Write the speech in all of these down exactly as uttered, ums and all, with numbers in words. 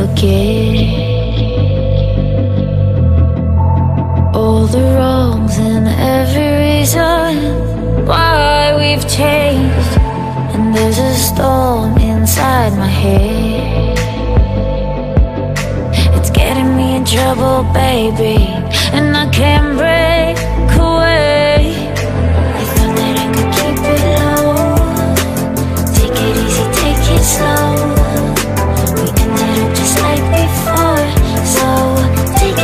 forget all the wrongs and every reason why we've changed. And there's a storm inside my head, it's getting me in trouble, baby, and I can't break away. I thought that I could keep it low, take it easy, take it slow. Take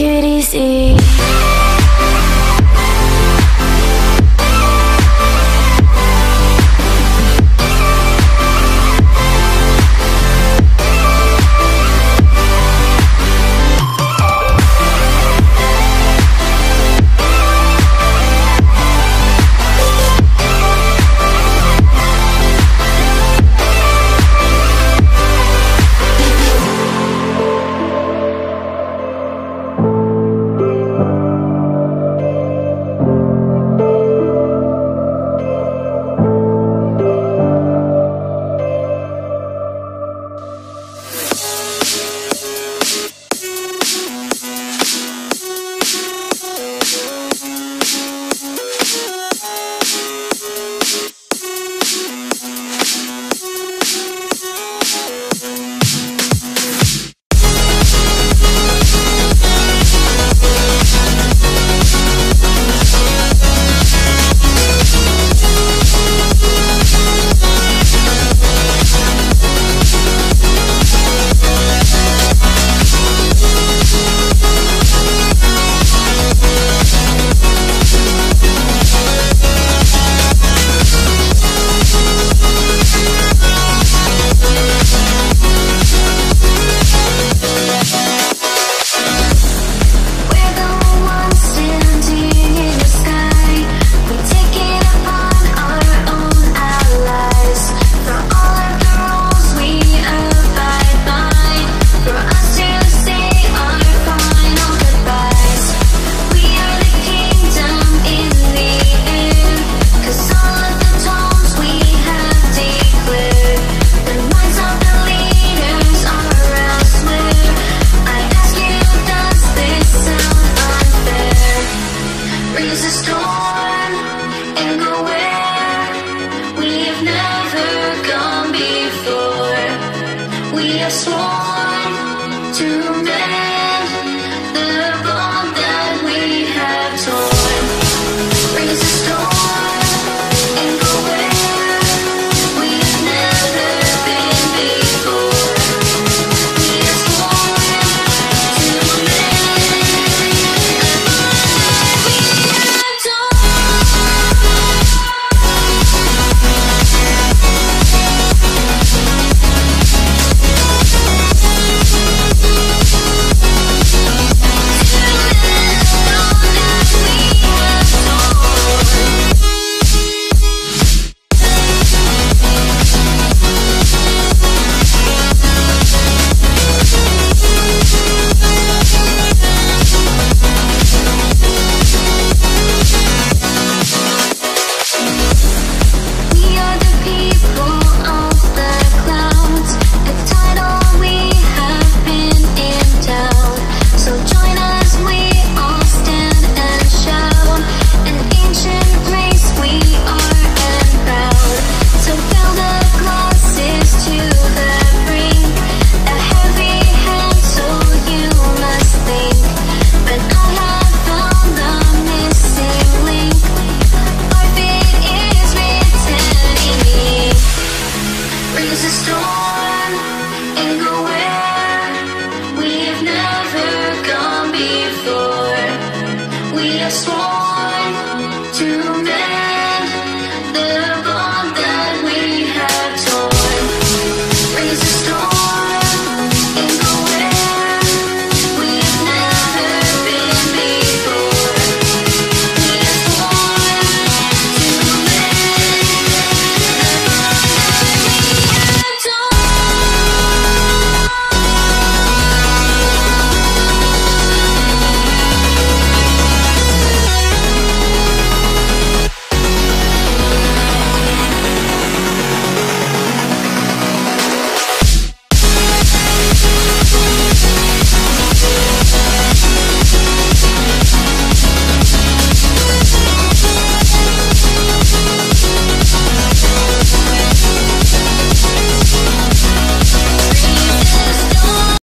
it easy. Never gone before. We are sworn to